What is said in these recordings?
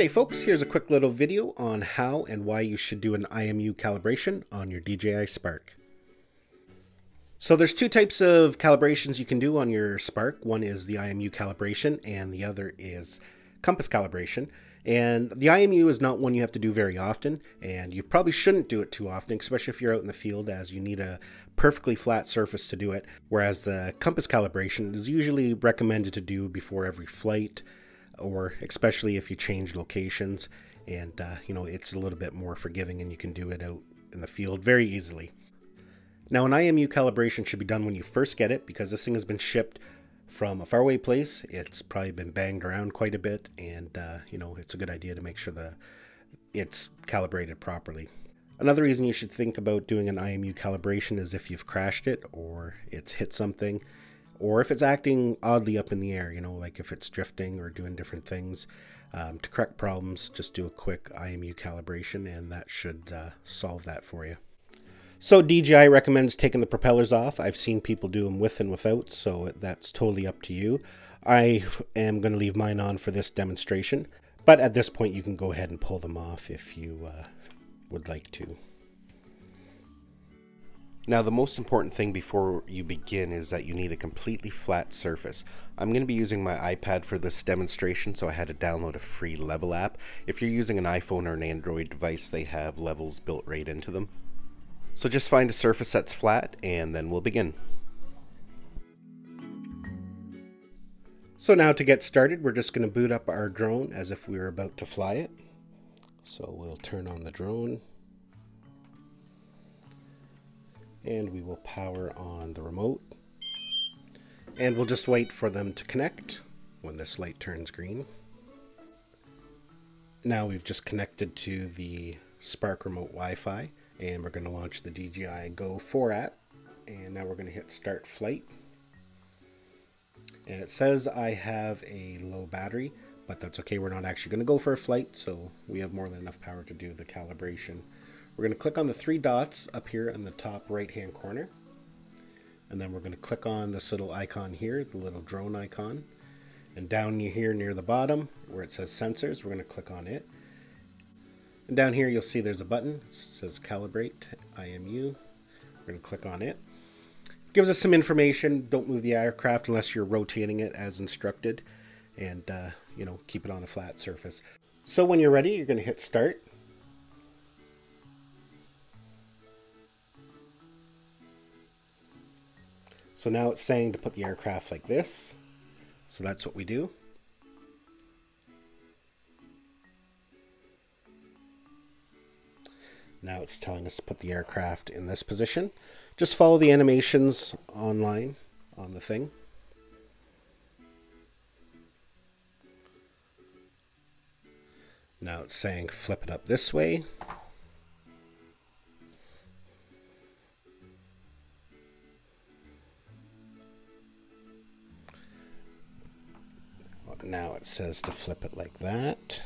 G'day folks, here's a quick little video on how and why you should do an IMU calibration on your DJI Spark. So there's two types of calibrations you can do on your Spark. One is the IMU calibration and the other is compass calibration. And the IMU is not one you have to do very often, and you probably shouldn't do it too often, especially if you're out in the field, as you need a perfectly flat surface to do it, whereas the compass calibration is usually recommended to do before every flight, or especially if you change locations, and you know, it's a little bit more forgiving and you can do it out in the field very easily. Now, an IMU calibration should be done when you first get it, because this thing has been shipped from a faraway place. It's probably been banged around quite a bit, and you know, it's a good idea to make sure that it's calibrated properly. Another reason you should think about doing an IMU calibration is if you've crashed it, or it's hit something, or if it's acting oddly up in the air, you know, like if it's drifting or doing different things. To correct problems, just do a quick IMU calibration and that should solve that for you. So DJI recommends taking the propellers off. I've seen people do them with and without, so that's totally up to you. I am going to leave mine on for this demonstration, but at this point you can go ahead and pull them off if you would like to. Now, the most important thing before you begin is that you need a completely flat surface. I'm going to be using my iPad for this demonstration, so I had to download a free Level app. If you're using an iPhone or an Android device, they have levels built right into them. So just find a surface that's flat and then we'll begin. So now to get started, we're just going to boot up our drone as if we were about to fly it. So we'll turn on the drone. And we will power on the remote, and we'll just wait for them to connect when this light turns green. Now we've just connected to the Spark remote Wi-Fi, and we're going to launch the DJI Go 4 app, and now we're going to hit start flight. And it says I have a low battery, but that's okay, we're not actually going to go for a flight, so we have more than enough power to do the calibration. We're going to click on the three dots up here in the top right hand corner, and then we're going to click on this little icon here, the little drone icon, and down here near the bottom where it says sensors, we're going to click on it, and down here you'll see there's a button. It says calibrate IMU. We're going to click on it. It gives us some information. Don't move the aircraft unless you're rotating it as instructed, and you know, keep it on a flat surface. So when you're ready, you're going to hit start. So now it's saying to put the aircraft like this, so that's what we do. Now it's telling us to put the aircraft in this position. Just follow the animations online on the thing. Now it's saying flip it up this way. Now it says to flip it like that.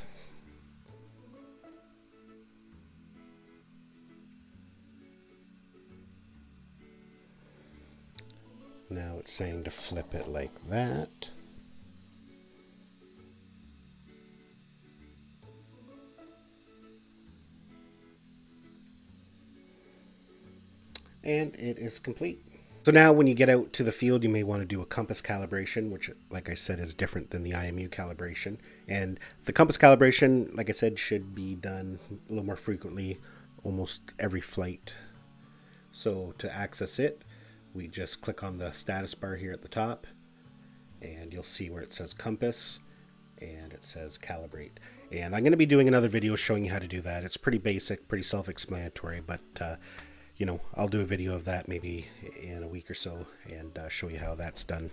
Now it's saying to flip it like that. And it is complete. So now when you get out to the field, you may want to do a compass calibration, which, like I said, is different than the IMU calibration. And the compass calibration, like I said, should be done a little more frequently, almost every flight. So to access it, we just click on the status bar here at the top, and you'll see where it says compass, and it says calibrate. And I'm going to be doing another video showing you how to do that. It's pretty basic, pretty self-explanatory, but you know, I'll do a video of that maybe in a week or so and show you how that's done.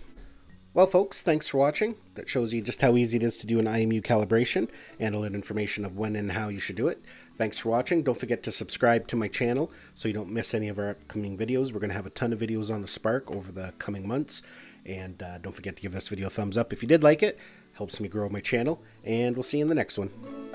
Well folks, thanks for watching. That shows you just how easy it is to do an IMU calibration and a little information of when and how you should do it. Thanks for watching. Don't forget to subscribe to my channel so you don't miss any of our upcoming videos. We're going to have a ton of videos on the Spark over the coming months. And don't forget to give this video a thumbs up if you did like it. Helps me grow my channel, and we'll see you in the next one.